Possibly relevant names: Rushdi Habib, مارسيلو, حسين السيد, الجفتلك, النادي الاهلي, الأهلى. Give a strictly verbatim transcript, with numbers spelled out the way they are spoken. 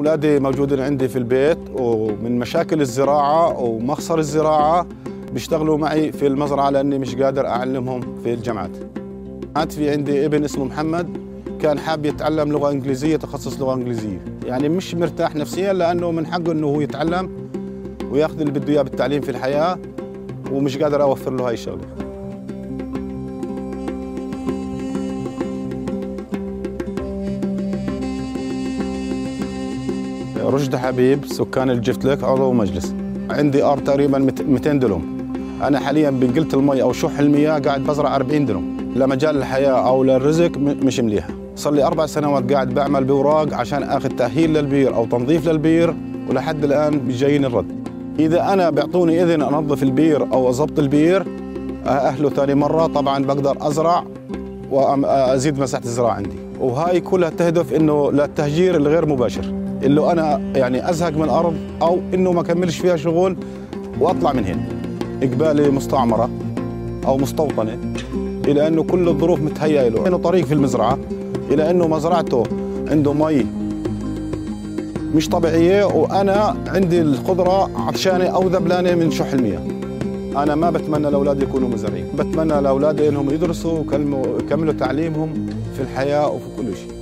أولادي موجودين عندي في البيت، ومن مشاكل الزراعة ومخسر الزراعة بيشتغلوا معي في المزرعة لأني مش قادر أعلمهم في الجامعات. في عندي ابن اسمه محمد كان حاب يتعلم لغة إنجليزية، تخصص لغة إنجليزية، يعني مش مرتاح نفسيا لأنه من حقه إنه هو يتعلم وياخذ اللي بده إياه بالتعليم في الحياة، ومش قادر أوفر له هاي الشغلة. رشدي حبيب، سكان الجفتلك، عضو مجلس. عندي ارض تقريبا مئتين دلم. انا حاليا بنقلت المي او شح المياه قاعد بزرع أربعين دلم. لمجال الحياه او للرزق مش مليحه. صار لي اربع سنوات قاعد بعمل باوراق عشان اخذ تاهيل للبير او تنظيف للبير، ولحد الان جايين الرد. اذا انا بيعطوني اذن انظف البير او اضبط البير اهله ثاني مره، طبعا بقدر ازرع وازيد مساحه الزراعه عندي. وهاي كلها تهدف انه للتهجير الغير مباشر، اللي أنا يعني أزهق من الأرض أو إنه ما كملش فيها شغل وأطلع من هنا. إقبالي مستعمرة أو مستوطنة، إلى أنه كل الظروف متهيئة له، إنه طريق في المزرعة، إلى أنه مزرعته عنده مي مش طبيعية، وأنا عندي القدرة عطشانة أو ذبلانة من شح المياه. أنا ما بتمنى لأولادي يكونوا مزارعين، بتمنى لأولادي إنهم يدرسوا ويكملوا تعليمهم في الحياة وفي كل شيء.